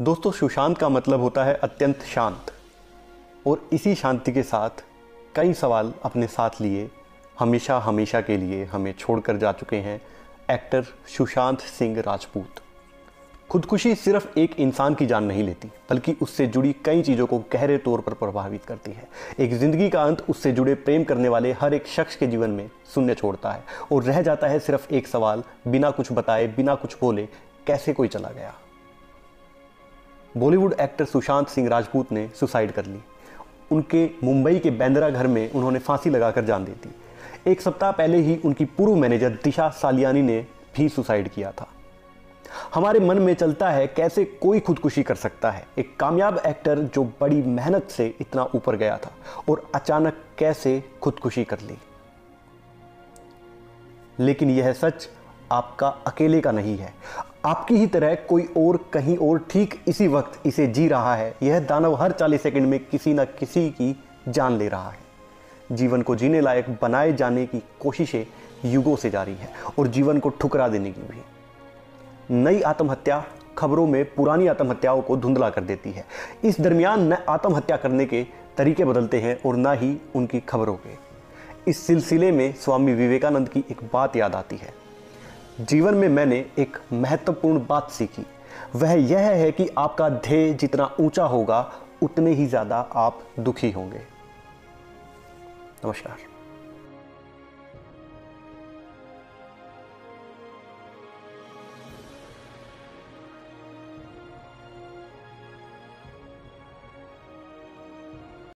दोस्तों सुशांत का मतलब होता है अत्यंत शांत, और इसी शांति के साथ कई सवाल अपने साथ लिए हमेशा हमेशा के लिए हमें छोड़कर जा चुके हैं एक्टर सुशांत सिंह राजपूत। खुदकुशी सिर्फ एक इंसान की जान नहीं लेती, बल्कि उससे जुड़ी कई चीज़ों को गहरे तौर पर प्रभावित करती है। एक ज़िंदगी का अंत उससे जुड़े प्रेम करने वाले हर एक शख्स के जीवन में शून्य छोड़ता है, और रह जाता है सिर्फ एक सवाल, बिना कुछ बताए बिना कुछ बोले कैसे कोई चला गया। बॉलीवुड एक्टर सुशांत सिंह राजपूत ने सुसाइड कर ली। उनके मुंबई के बांद्रा घर में उन्होंने फांसी लगाकर जान दे दी। एक सप्ताह पहले ही उनकी पूर्व मैनेजर दिशा सालियानी ने भी सुसाइड किया था। हमारे मन में चलता है कैसे कोई खुदकुशी कर सकता है, एक कामयाब एक्टर जो बड़ी मेहनत से इतना ऊपर गया था और अचानक कैसे खुदकुशी कर ली। लेकिन यह सच आपका अकेले का नहीं है, आपकी ही तरह कोई और कहीं और ठीक इसी वक्त इसे जी रहा है। यह दानव हर 40 सेकंड में किसी न किसी की जान ले रहा है। जीवन को जीने लायक बनाए जाने की कोशिशें युगों से जारी है, और जीवन को ठुकरा देने की भी। नई आत्महत्या खबरों में पुरानी आत्महत्याओं को धुंधला कर देती है। इस दरमियान न आत्महत्या करने के तरीके बदलते हैं और ना ही उनकी खबरों के। इस सिलसिले में स्वामी विवेकानंद की एक बात याद आती है। जीवन में मैंने एक महत्वपूर्ण बात सीखी, वह यह है कि आपका ध्येय जितना ऊंचा होगा उतने ही ज़्यादा आप दुखी होंगे। नमस्कार।